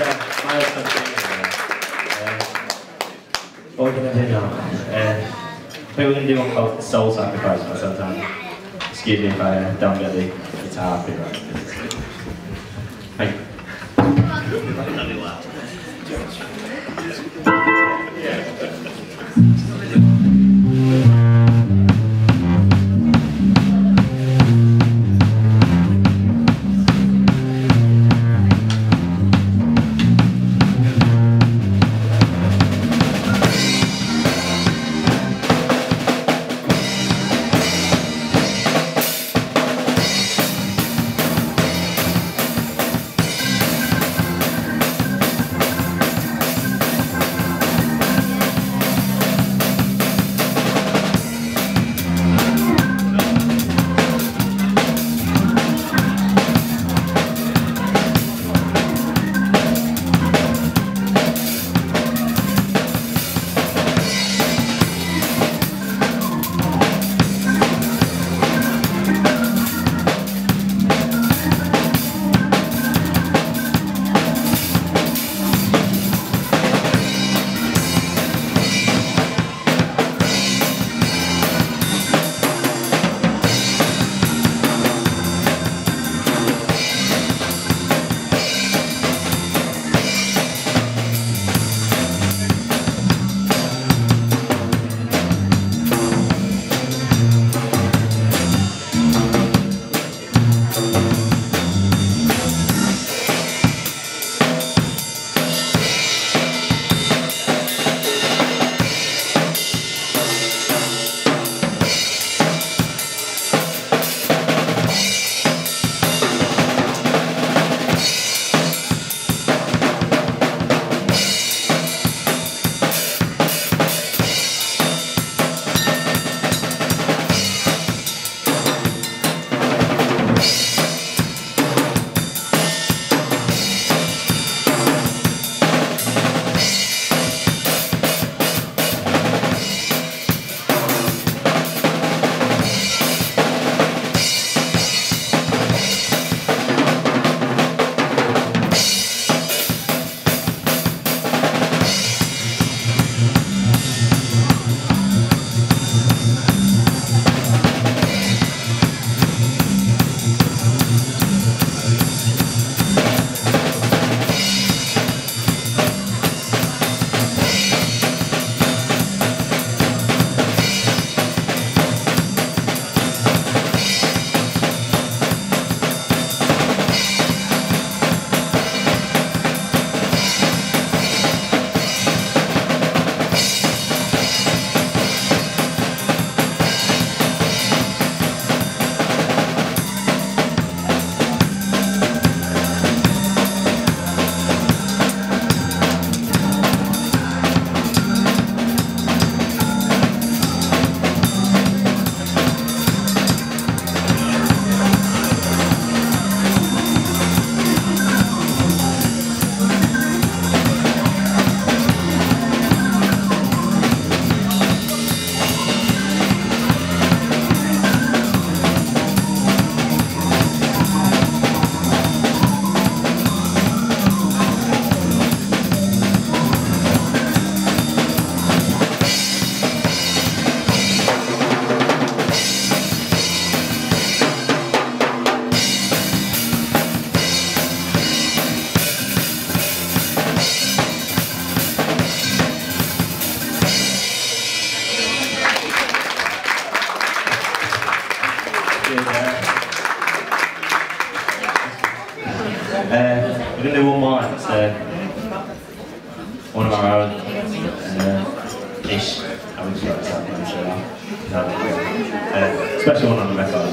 milestone thing. What are we going to do now? But we're going to do one called Soul Sacrifice for some time. Excuse me if I don't get the guitar pretty right. Thank you. That'd be loud. We're going to do one more. It's one of our own ish. I wouldn't sure it's happening. Special one on the record.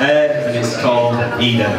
And it's called Eden.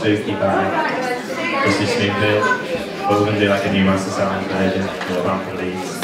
spooky band, British new bit, but we're going to do like a new master sound version, a band from Leeds.